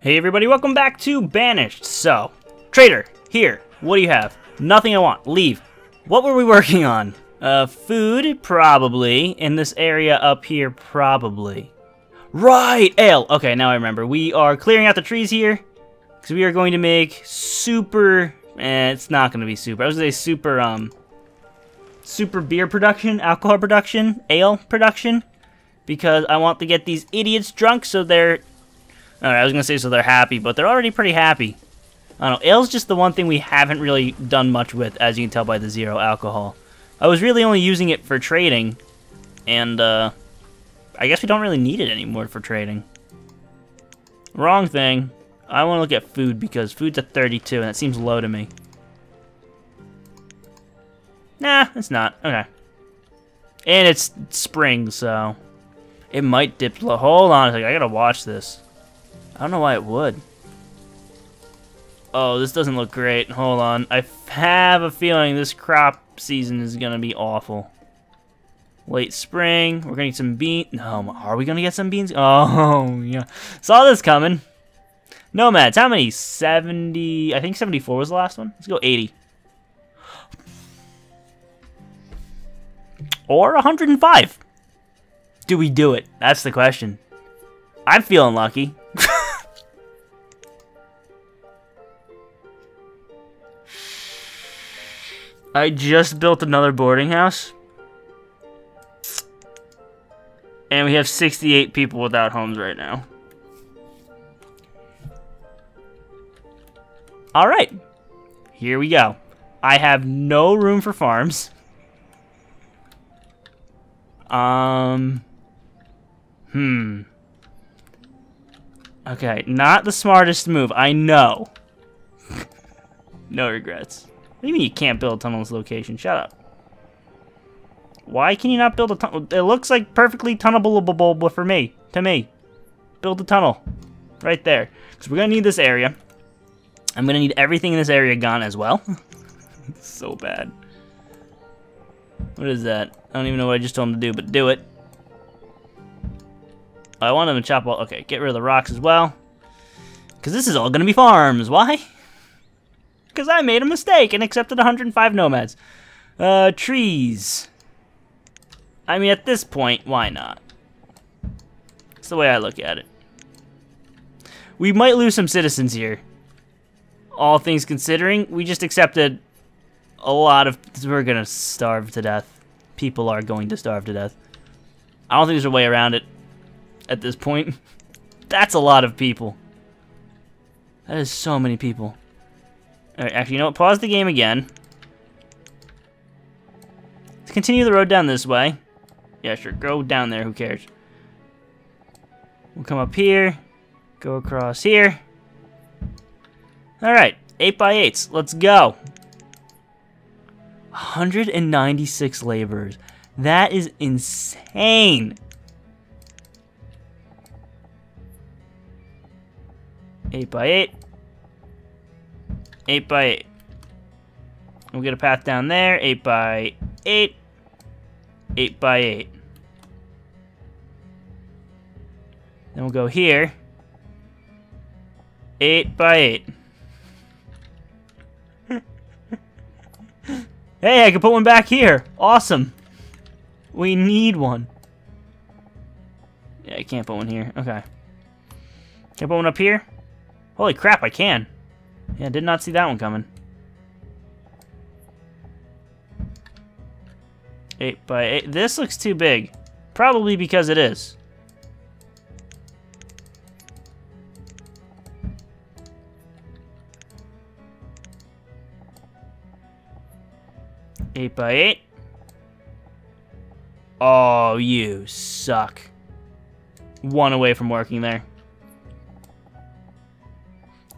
Hey everybody, welcome back to Banished. So, trader, here, what do you have? Nothing I want, leave. What were we working on? Food, probably. In this area up here, probably. Right, ale. Okay, now I remember. We are clearing out the trees here, because we are going to make super, it's not going to be super. I was going to say super, super beer production, alcohol production, ale production, because I want to get these idiots drunk so they're... Alright, I was going to say so they're happy, but they're already pretty happy. I don't know, ale's just the one thing we haven't really done much with, as you can tell by the zero alcohol. I was really only using it for trading, and I guess we don't really need it anymore for trading. Wrong thing. I want to look at food, because food's at 32, and that seems low to me. Nah, it's not. Okay. And it's spring, so... it might dip low. Hold on a second, I gotta watch this. I don't know why it would. Oh, this doesn't look great. Hold on. I have a feeling this crop season is going to be awful. Late spring. We're going to get some beans. No, are we going to get some beans? Oh, yeah. Saw this coming. Nomads, how many? 70. I think 74 was the last one. Let's go 80. Or 105. Do we do it? That's the question. I'm feeling lucky. I just built another boarding house, and we have 68 people without homes right now. Alright, here we go. I have no room for farms. Okay, not the smartest move, I know. No regrets. What do you mean you can't build a tunnel in this location? Shut up. Why can you not build a tunnel? It looks like perfectly tunnelable for me. To me. Build a tunnel. Right there. Because we're going to need this area. I'm going to need everything in this area gone as well. So bad. What is that? I don't even know what I just told him to do, but do it. I want him to chop all... okay, get rid of the rocks as well. Because this is all going to be farms. Why? Because I made a mistake and accepted 105 nomads. Trees. I mean, at this point, why not? That's the way I look at it. We might lose some citizens here. All things considering, we just accepted a lot of... we're going to starve to death. People are going to starve to death. I don't think there's a way around it at this point. That's a lot of people. That is so many people. Alright, actually, you know what? Pause the game again. Let's continue the road down this way. Yeah, sure. Go down there. Who cares? We'll come up here. Go across here. Alright. 8x8s. Let's go. 196 laborers. That is insane. 8x8. 8x8. We'll get a path down there. 8x8. 8x8. Then we'll go here. 8x8. Hey, I can put one back here. Awesome. We need one. Yeah, I can't put one here. Okay. Can I put one up here? Holy crap, I can. Yeah, did not see that one coming. 8x8. This looks too big. Probably because it is. Eight by eight. Oh, you suck. One away from working there.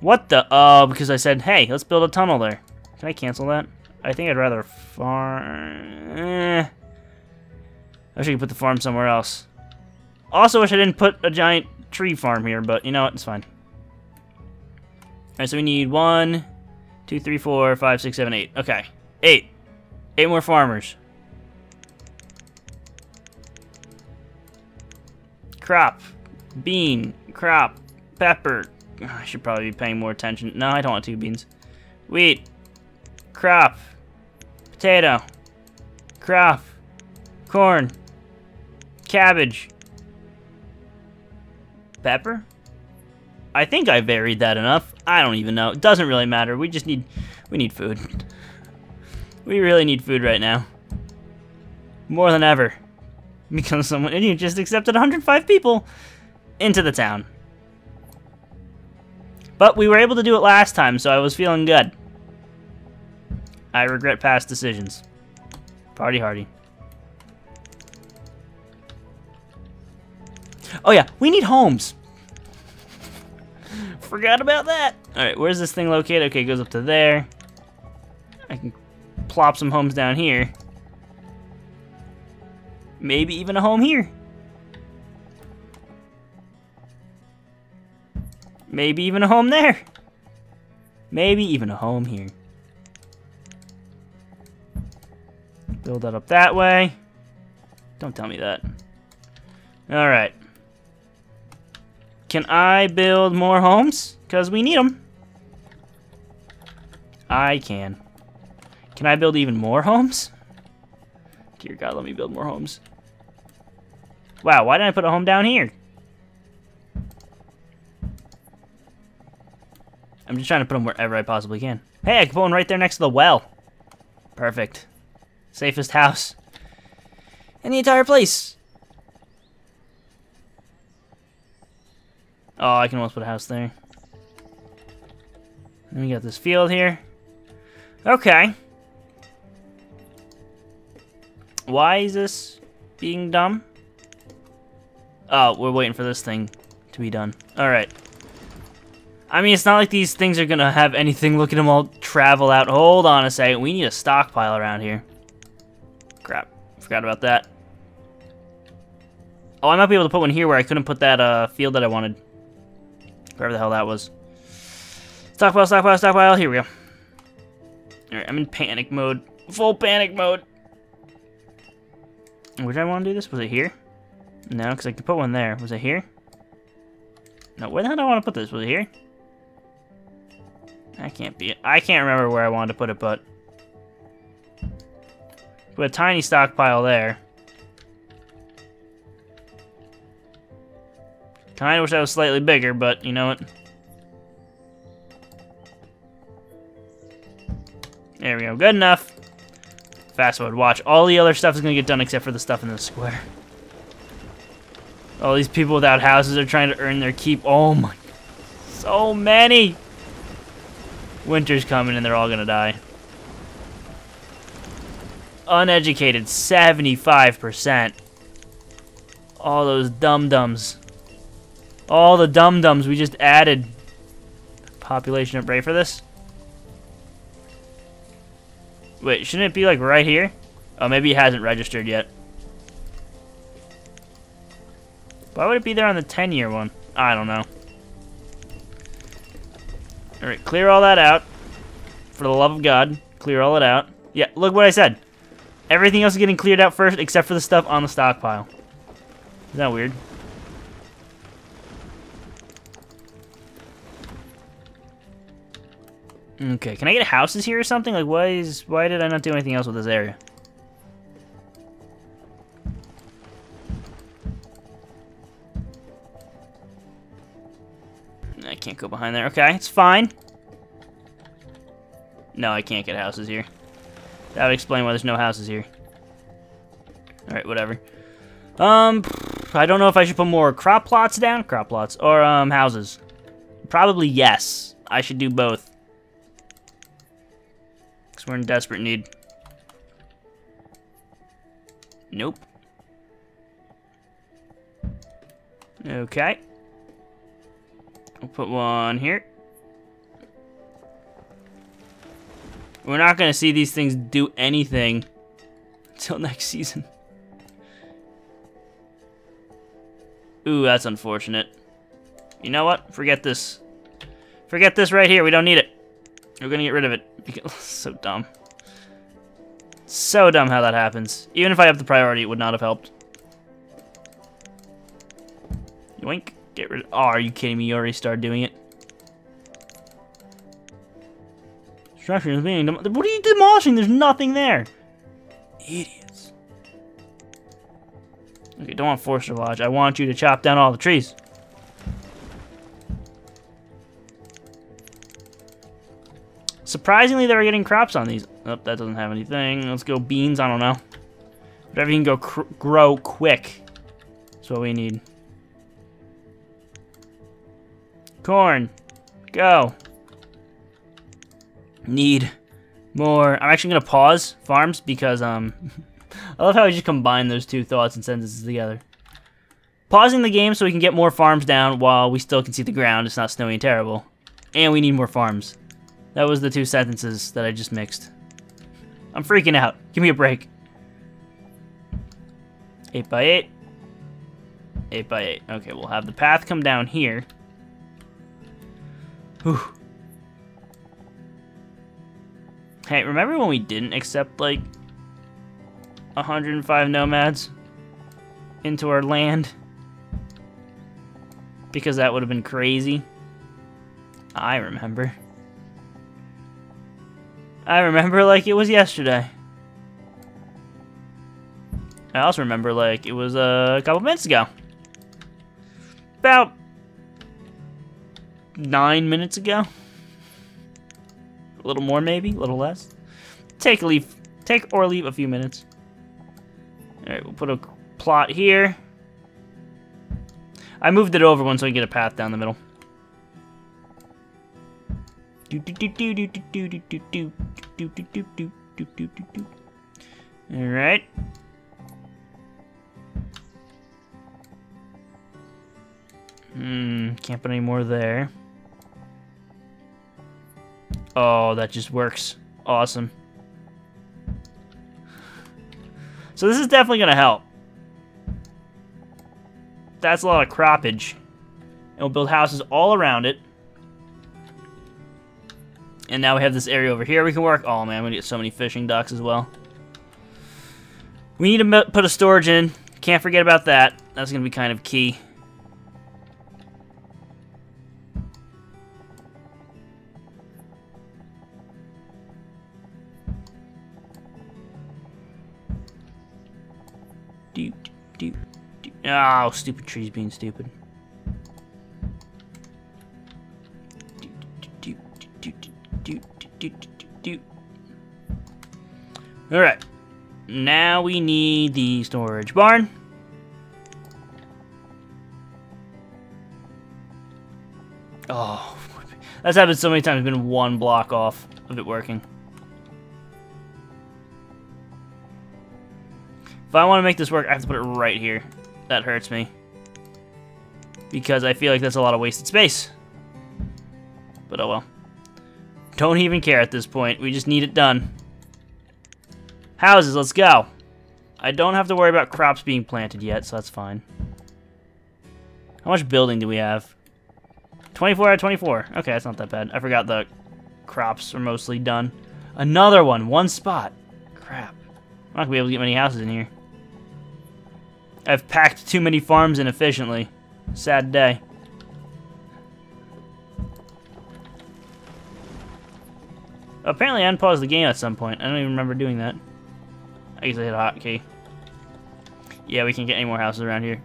What the? Oh, because I said, hey, let's build a tunnel there. Can I cancel that? I think I'd rather farm... I wish I could put the farm somewhere else. Also wish I didn't put a giant tree farm here, but you know what? It's fine. Alright, so we need 1, 2, 3, 4, 5, 6, 7, 8. Okay. 8. 8 more farmers. Crop. Bean. Crop. Pepper. I should probably be paying more attention. No, I don't want two beans. Wheat. Crop. Potato. Crop. Corn. Cabbage. Pepper? I think I varied that enough. I don't even know. It doesn't really matter. We just need... we need food. We really need food right now. More than ever. Because someone... and you just accepted 105 people into the town. But we were able to do it last time, so I was feeling good. I regret past decisions. Party hardy. Oh yeah, we need homes. Forgot about that. Alright, where's this thing located? Okay, it goes up to there. I can plop some homes down here. Maybe even a home here. Maybe even a home there. Maybe even a home here. Build that up that way. Don't tell me that. Alright. Can I build more homes? Because we need them. I can. Can I build even more homes? Dear God, let me build more homes. Wow, why didn't I put a home down here? I'm just trying to put them wherever I possibly can. Hey, I can put one right there next to the well. Perfect. Safest house in the entire place. Oh, I can almost put a house there. Then we got this field here. Okay. Why is this being dumb? Oh, we're waiting for this thing to be done. Alright. I mean, it's not like these things are gonna have anything. Look at them all travel out. Hold on a second. We need a stockpile around here. Crap. Forgot about that. Oh, I might be able to put one here where I couldn't put that field that I wanted. Wherever the hell that was. Stockpile, stockpile, stockpile. Here we go. Alright, I'm in panic mode. Full panic mode. Where did I want to do this? Was it here? No, because I could put one there. Was it here? No, where the hell do I want to put this? Was it here? That can't be it. I can't remember where I wanted to put it, but... put a tiny stockpile there. Kinda wish I was slightly bigger, but you know what? There we go, good enough. Fast forward, watch. All the other stuff is gonna get done except for the stuff in the square. All these people without houses are trying to earn their keep. Oh my, so many! Winter's coming and they're all gonna die. Uneducated, 75%. All those dum-dums. All the dum-dums we just added. Population up right for this? Wait, shouldn't it be like right here? Oh, maybe it hasn't registered yet. Why would it be there on the 10-year one? I don't know. Alright, clear all that out. For the love of God, clear all it out. Yeah, look what I said. Everything else is getting cleared out first except for the stuff on the stockpile. Isn't that weird? Okay, can I get houses here or something? Like, why did I not do anything else with this area? I can't go behind there. Okay, it's fine. No, I can't get houses here. That would explain why there's no houses here. Alright, whatever. I don't know if I should put more crop plots down. Crop plots. Or, houses. Probably yes. I should do both. We're in desperate need. Nope. Okay. We'll put one here. We're not going to see these things do anything until next season. Ooh, that's unfortunate. You know what? Forget this. Forget this right here. We don't need it. We're gonna get rid of it. So dumb. So dumb how that happens. Even if I upped the priority, it would not have helped. Yoink. Get rid of... oh, are you kidding me? You already started doing it. Structure is being demolished. What are you demolishing? There's nothing there. Idiots. Okay, don't want Forester Lodge. I want you to chop down all the trees. Surprisingly, they were getting crops on these. Oh, that doesn't have anything. Let's go beans. I don't know. Whatever you can go grow quick. That's what we need. Corn. Go. Need more. I'm actually going to pause farms because I love how we just combine those two thoughts and sentences together. Pausing the game so we can get more farms down while we still can see the ground. It's not snowy and terrible. And we need more farms. That was the two sentences that I just mixed. I'm freaking out. Give me a break. 8x8. 8x8. Okay, we'll have the path come down here. Whew. Hey, remember when we didn't accept, like, 105 nomads into our land? Because that would have been crazy. I remember. I remember like it was yesterday. I also remember like it was a couple minutes ago. About 9 minutes ago. A little more maybe, a little less. Take or leave a few minutes. Alright, we'll put a plot here. I moved it over once so we can get a path down the middle. Alright. Can't put any more there. Oh, that just works. Awesome. So this is definitely gonna help. That's a lot of croppage. And we'll build houses all around it. And now we have this area over here we can work. Oh man, I'm gonna get so many fishing docks as well. We need to put a storage in. Can't forget about that. That's gonna be kind of key. Oh, stupid trees being stupid. Alright, now we need the storage barn. Oh, that's happened so many times, it's been one block off of it working. If I want to make this work, I have to put it right here. That hurts me. Because I feel like that's a lot of wasted space. But oh well. Don't even care at this point. We just need it done. Houses, let's go. I don't have to worry about crops being planted yet, so that's fine. How much building do we have? 24 out of 24. Okay, that's not that bad. I forgot the crops are mostly done. Another one. One spot. Crap. I'm not going to be able to get many houses in here. I've packed too many farms inefficiently. Sad day. Apparently I unpaused the game at some point. I don't even remember doing that. I guess I hit a hotkey. Yeah, we can't get any more houses around here.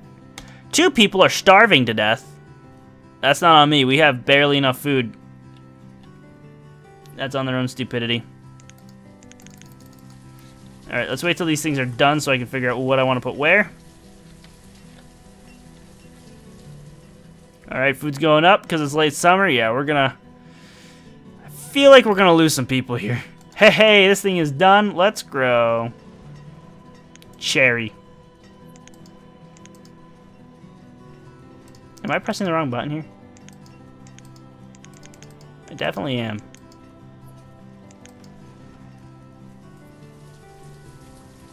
Two people are starving to death. That's not on me. We have barely enough food. That's on their own stupidity. Alright, let's wait till these things are done so I can figure out what I want to put where. Alright, food's going up because it's late summer. Yeah, we're gonna... I feel like we're gonna lose some people here. Hey, this thing is done. Let's grow cherry. Am I pressing the wrong button here? I definitely am.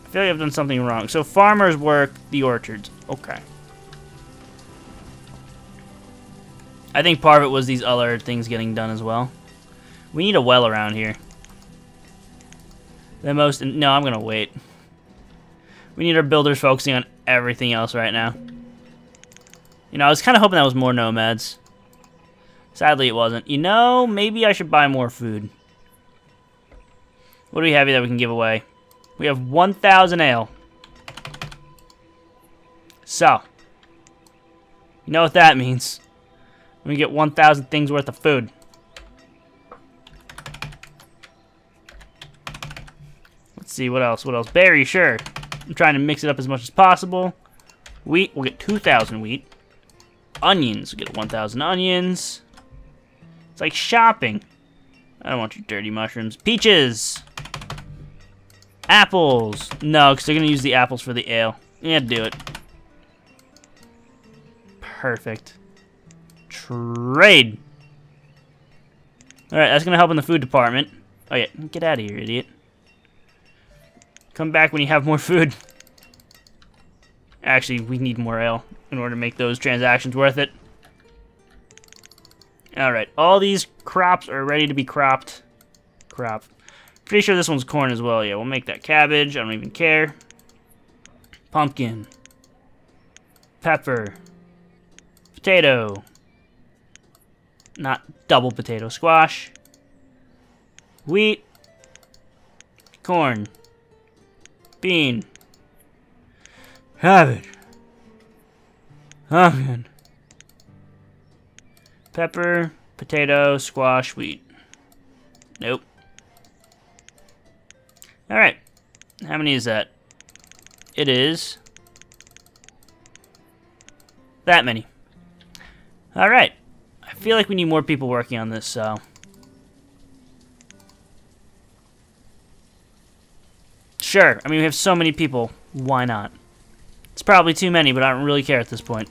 I feel like I've done something wrong. So farmers work the orchards. Okay. I think part of it was these other things getting done as well. We need a well around here. No, I'm gonna wait. We need our builders focusing on everything else right now. You know, I was kind of hoping that was more nomads. Sadly, it wasn't. You know, maybe I should buy more food. What do we have here that we can give away? We have 1,000 ale. So, you know what that means. We get 1,000 things worth of food. Let's see, what else? What else? Berry, sure. I'm trying to mix it up as much as possible. Wheat, we'll get 2,000 wheat. Onions, we'll get 1,000 onions. It's like shopping. I don't want your dirty mushrooms. Peaches! Apples! No, because they're going to use the apples for the ale. Yeah, do it. Perfect. Trade! Alright, that's going to help in the food department. Oh yeah, get out of here, idiot. Come back when you have more food. Actually, we need more ale in order to make those transactions worth it. Alright, all these crops are ready to be cropped. Crop. Pretty sure this one's corn as well. Yeah, we'll make that cabbage. I don't even care. Pumpkin. Pepper. Potato. Not double potato. Squash. Wheat. Corn. Bean. Cabbage. Pumpkin. Pepper, potato, squash, wheat. Nope. Alright. How many is that? It is... that many. Alright. I feel like we need more people working on this, so... sure. I mean, we have so many people. Why not? It's probably too many, but I don't really care at this point.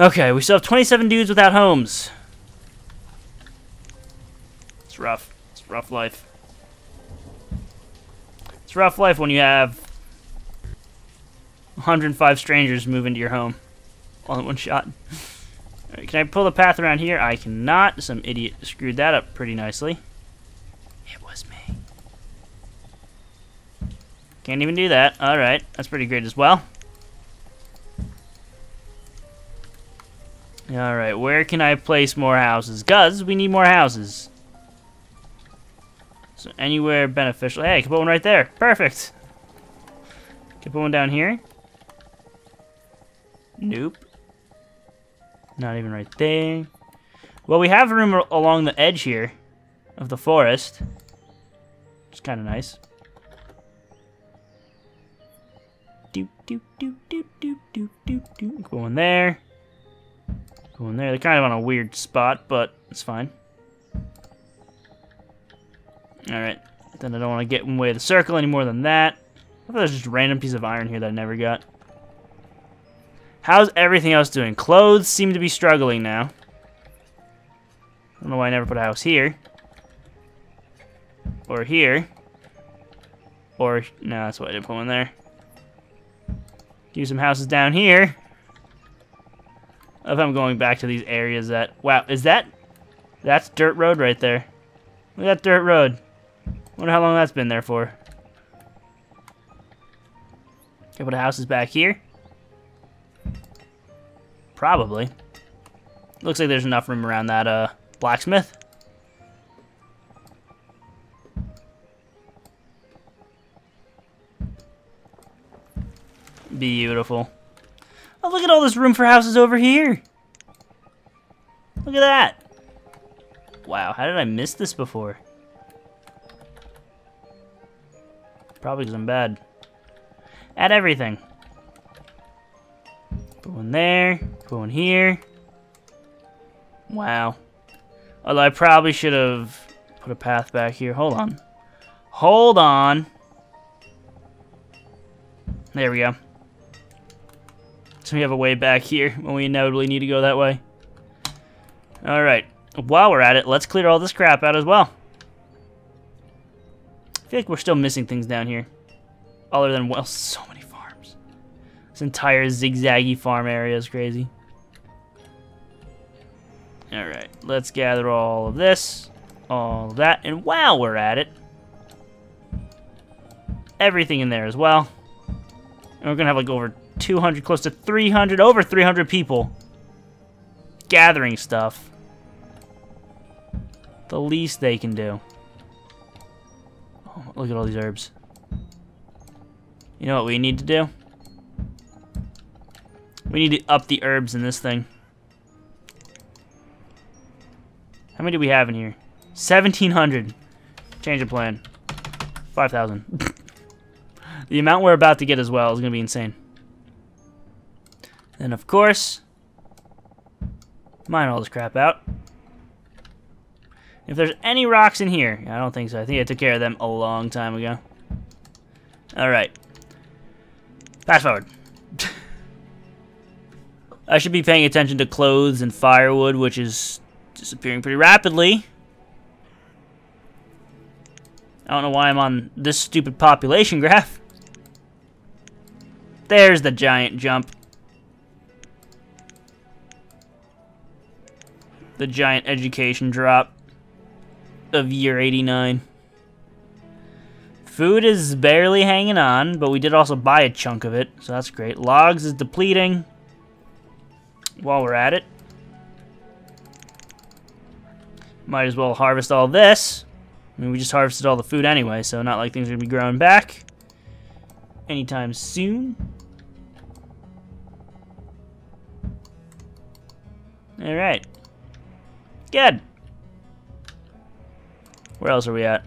Okay, we still have 27 dudes without homes. It's rough. It's rough life. It's rough life when you have 105 strangers move into your home all in one shot. All right, can I pull the path around here? I cannot. Some idiot screwed that up pretty nicely. It was me. Can't even do that. All right, that's pretty great as well. Alright, where can I place more houses? Because we need more houses. So anywhere beneficial. Hey, I can put one right there. Perfect. Can put one down here. Nope. Not even right there. Well, we have room along the edge here of the forest. It's kind of nice. Do, do, do, do, do, do, do, do. Go in there. Go in there. They're kind of on a weird spot, but it's fine. Alright. Then I don't want to get in the way of the circle any more than that. I thought there's just a random piece of iron here that I never got. How's everything else doing? Clothes seem to be struggling now. I don't know why I never put a house here. Or here. Or, no, that's why I didn't put one there. Do some houses down here. If I'm going back to these areas that... wow, is that... that's dirt road right there. Look at that dirt road. Wonder how long that's been there for. Okay, but a house is back here? Probably. Looks like there's enough room around that blacksmith. Beautiful. Oh, look at all this room for houses over here! Look at that! Wow, how did I miss this before? Probably because I'm bad. Add everything. Put one there, put one here. Wow. Although I probably should have put a path back here. Hold on. Hold on! There we go. So we have a way back here when we inevitably need to go that way. Alright. While we're at it, let's clear all this crap out as well. I feel like we're still missing things down here. Other than, well, so many farms. This entire zigzaggy farm area is crazy. Alright. Let's gather all of this, all of that, and while we're at it, everything in there as well. And we're going to have like over 200, close to 300, over 300 people gathering stuff. The least they can do. Wow, look at all these herbs. You know what we need to do? We need to up the herbs in this thing. How many do we have in here? 1,700. Change of plan. 5,000. The amount we're about to get as well is going to be insane. Then, of course, mine all this crap out. If there's any rocks in here, I don't think so. I think I took care of them a long time ago. Alright. Fast forward. I should be paying attention to clothes and firewood, which is disappearing pretty rapidly. I don't know why I'm on this stupid population graph. There's the giant jump. The giant education drop of year 89. Food is barely hanging on, but we did also buy a chunk of it, so that's great. Logs is depleting while we're at it. Might as well harvest all this. I mean, we just harvested all the food anyway, so not like things are going to be growing back anytime soon. Alright. Good. Where else are we at?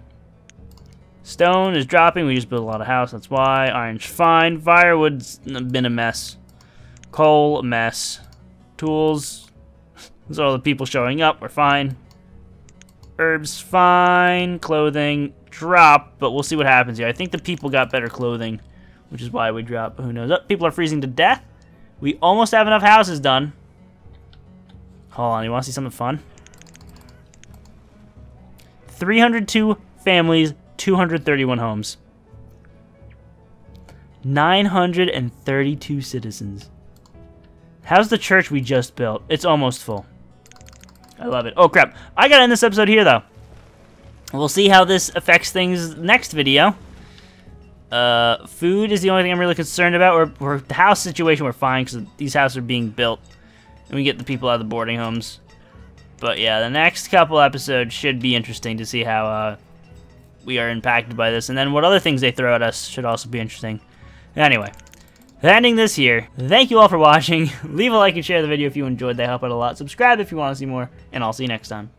Stone is dropping. We just built a lot of house. That's why. Iron's fine. Firewood's been a mess. Coal, a mess. Tools. There's all the people showing up. We're fine. Herbs, fine. Clothing, drop. But we'll see what happens here. I think the people got better clothing, which is why we dropped. But who knows? Oh, people are freezing to death. We almost have enough houses done. Hold on. You want to see something fun? 302 families, 231 homes. 932 citizens. How's the church we just built? It's almost full. I love it. Oh, crap. I gotta end this episode here, though. We'll see how this affects things next video. Food is the only thing I'm really concerned about. Or the house situation, we're fine, because these houses are being built. And we get the people out of the boarding homes. But yeah, the next couple episodes should be interesting to see how we are impacted by this. And then what other things they throw at us should also be interesting. Anyway, ending this here. Thank you all for watching. Leave a like and share the video if you enjoyed. They help out a lot. Subscribe if you want to see more. And I'll see you next time.